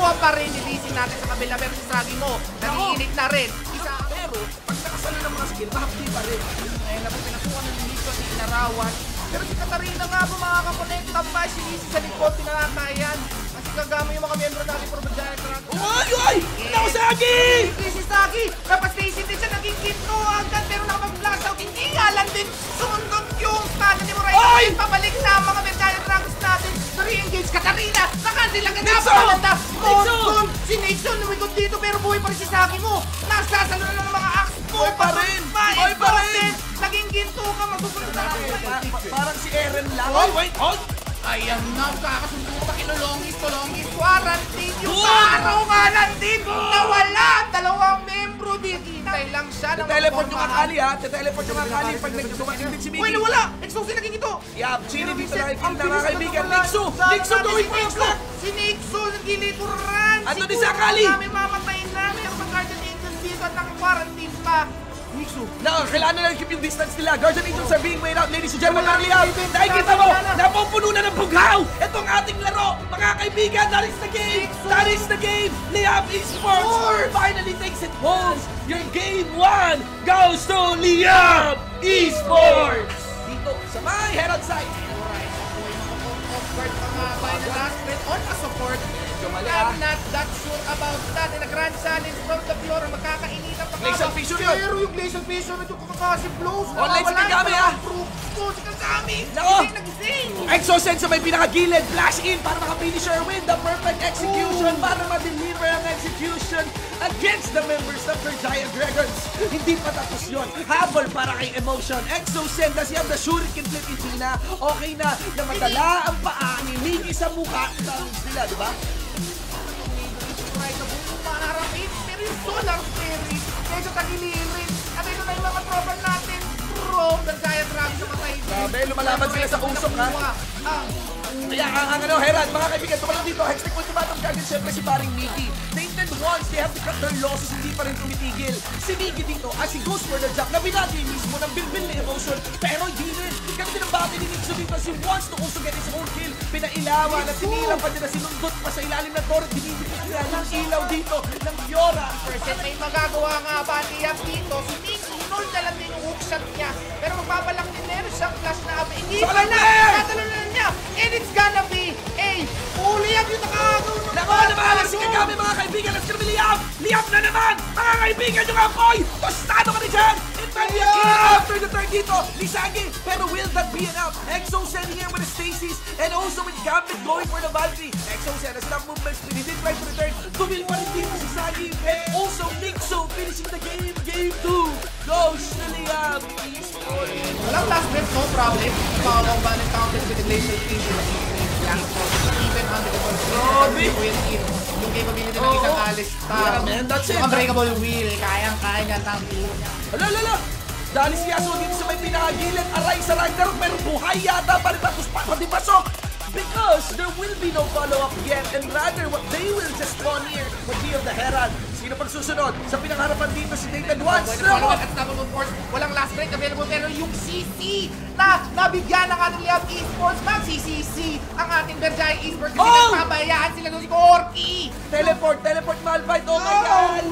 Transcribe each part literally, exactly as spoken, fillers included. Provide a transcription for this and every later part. Nakuha pa rin ni Lizzy natin sa kabila, pero si Sagi mo, nanginginit na rin. Isa, pero pag nakasalo ng mga skill, mahapdi pa rin. Ngayon na po, pinakuha ng Nixo ni Inarawan. Pero si Katarina nga po, makakakonekta pa si Lizzy sa likod, pinakakayan. At si Kagami yung mga miyembro natin, pero ba dyan? Uy! Uy! Ano si Sagi? Si Sagi, napastacing din siya, naging kinto agad, pero nakapag-blast out. Hindi nga lang din, sumundog yung stada ni Moreno. Pabalik na ang mga Medallion Ranks natin. Re-engage Katarina, nakasilang nagpapalanda. Monson, si Nixon lumikot dito pero buhay pa rin si Saki mo. Nasasalo na lang ng mga axe mo. Buhay pa rin! Buhay pa rin! Naging ginto ka, magpupunta na natin. Parang si Eren lang. Wait, wait, hold! Ayan na, kakasundo ka, kinulongis, tulongis, quarantine yung araw nga nandito. Nawala! Dalawang membro dito. Hintay lang siya. Tetelepon yung Akali ha, tetelepon yung Akali pag nagdumating si Miki. Wala, wala! Exocent naging ito! Yeah, Gino dito na ikin na nga kaibigan. Nixo! Nixo doing Nixo! Si Nixo nagilituran! Ano din si Akali? Siguro namin mamatayin namin ang mag-guardian angels dito at naka-quarantine pa. Nixo. No, kailangan na lang keep yung distance nila. Guardian Angels are being weighed out, ladies and gentlemen. Nakikita mo, napupuno na ng bughaw itong ating laro. Mga kaibigan, that is the game! That is the game! Liam Esports finally takes it home! Your game one goes to Liam Esports! Dito sa my head outside. Alright, ako yung support pa nga by the last minute on a support. I'm not that sure about that. In a grand challenge from the Fiora, makakainitan pa nga ba? Pero yung glacial fissure, ito kakakasip blows. Online si Kagami ha! Ito si Kagami! Nagising, nagising! Exocent sa may pinakagilid, flash in para makapinish your win. The perfect execution para ma-deliver ang execution against the members of their Giant Dragons. Hindi pa tapos yun. Habol para kay Emotion. Exocent, does he have the shuriken flip in Gina? Okay na, namatala ang paa ni Miki sa mukha. Tapos nila, di ba? Pero yung solar series, medyo tagilirin. At ito na yung mga tropa natin. From the Giant Rams na matay. Grabe, lumalaban sila sa usok ha. Kaya ang ano, Herad, mga kaibigan, tumalang dito. Hextech ultimatum kagad siyempre si paring Miki. They intend once, they have to cut their losses, hindi pa rin tumitigil. Si Miki dito, as he goes for the jump, na binati mismo ng bilbil na Emotion. Pero hindi rin, kami din ang bati ni Nixo dito. She wants to also get his own kill. Pinailawa na sinila pa nila, sinundot pa sa ilalim na Thor. Dinibigit nila ng ilaw dito ng Fiora. Percent may magagawa nga ba niya dito. Si Miki, inol na lang din yung hookshot niya. Pero magbabalak din meron siyang flash na abay. Hindi pa na, natalo na lang niya. And it's gonna be a fully up yung nakagaw. Nako, nabahala si Kagami mga kaibigan. Let's go to Liam! Liam na naman! Mga kaibigan yung apoy! Tostado ka ni Jan! Maybe a kill after the turn dito ni Sagi, pero will that be enough? Exocent here with Stasis and also with Gambit going for the Valkyrie. Exocent has enough movement speed, he did try to return, tumil pa rin dito si Sagi, and also Nixo finishing the game. Game two goes to Liam Esports. Walang last breath, no problem. Paolo ba ng counters with the glacial feature na i-create lang po. Even under the control, we will in. Yung capability ng isang Alistar. Yung unbreakable will, kayang-kaya niya ang buo. Ala, ala, ala! Dali si Yasuo dito sa may pinakagilid. Aray sa Ragnarok, pero buhay yata pa rin tapos pa pati pasok. Because there will be no follow-up yet. And rather, what they will just spawn here would be of the Herald. Sino pang susunod? Sa pinakaharapan dito si Nathan once. Walang last break available, pero yung C C na nabigyan ng ating Liam Esports. Mag-C C C ang ating Berjaya Esports. Kasi nagpabayaan sila doon si Corky. Teleport, teleport, Malphite. Oh my God!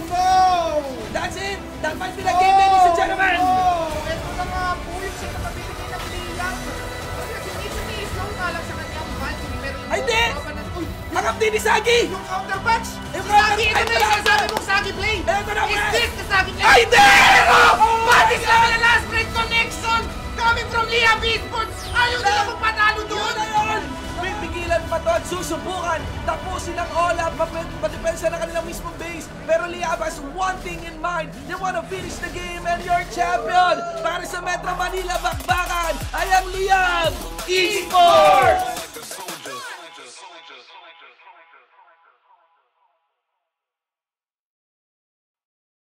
That's it! Dapat nila game, ladies and gentlemen! Ito na nga po yung siya na mabibigay ng Liam. Islow nga lang sa kanyang Valkyrie, pero yung... Ay, di! Harap din ni Sagi! Yung counter punch! Yung Sagi! Ito na yung sasabi mong Sagi play! Ito na pre! Is this the Sagi play? Ay, di! Patis namin ang last break connection! Coming from Liam Esports! Ayaw nila magpatalo doon! Pipigilan pa to at susubukan. Tapusin ang all-up, matipensa na kanilang mismong base. Pero Liam has one thing in mind. They wanna finish the game and you're champion! Para sa Metro Manila bakbakan ay ang Liam Esports!